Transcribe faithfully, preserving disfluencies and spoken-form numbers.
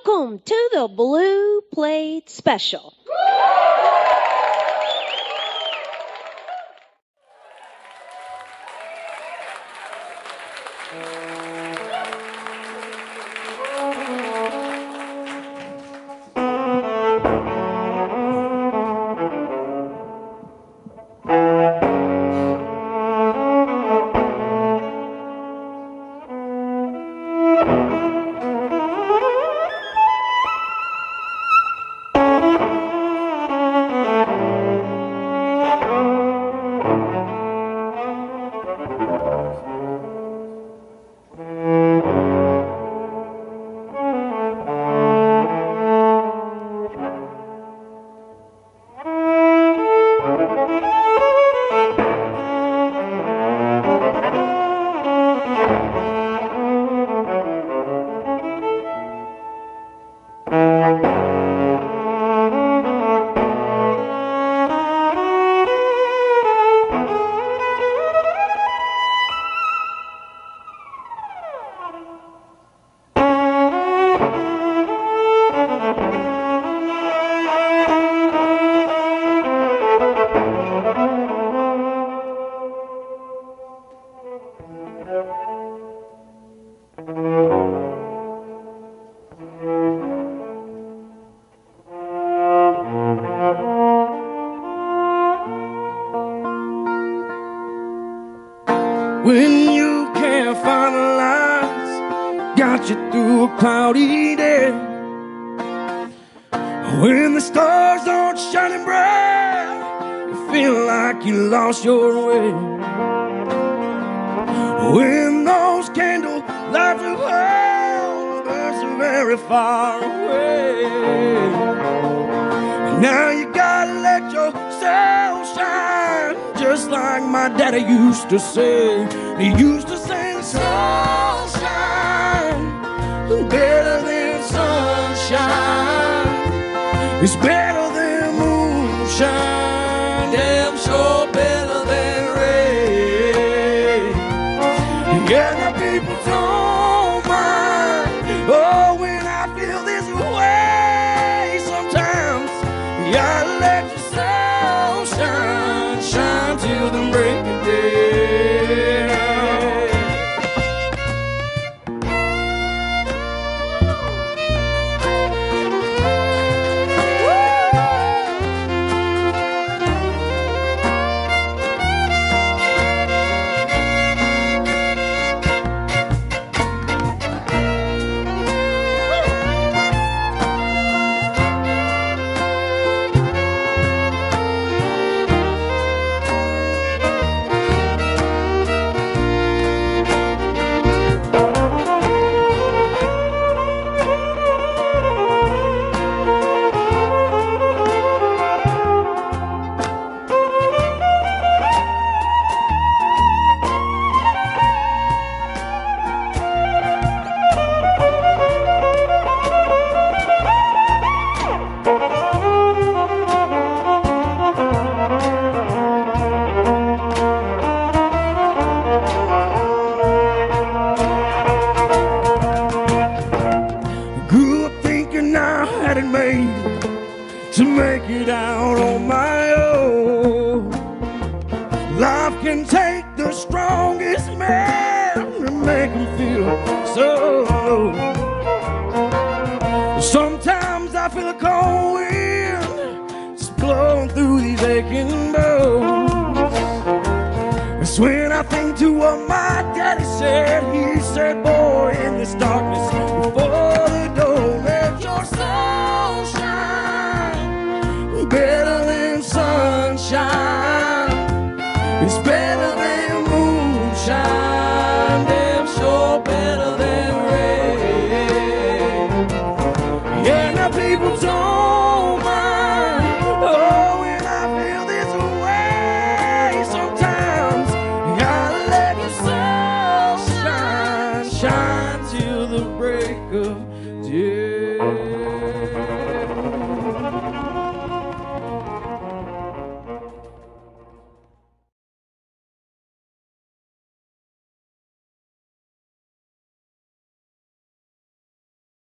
Welcome to the Blue Plate Special. When you can't find the lights, got you through a cloudy day. When the stars aren't shining bright, you feel like you lost your way. When those candle lights are low, birds are very far away. And now you gotta let yourself shine, just like my daddy used to say. He used to say the sunshine better than sunshine, it's better than moonshine, damn sure better than rain. Yeah, now people don't mind, oh, when I feel this way. Sometimes you gotta let yourself shine, shine till the break of day. To make it out on my own, life can take the strongest man and make him feel so low. Sometimes I feel a cold wind just blowing through these aching bones. It's when I think to what my daddy said. He said, boy, in this darkness before the dawn, let your soul shine, better than sunshine, it's better than moonshine, damn sure better than rain. Yeah, now people don't mind, oh, when I feel this way. Sometimes you gotta let yourself shine, shine till the break of day.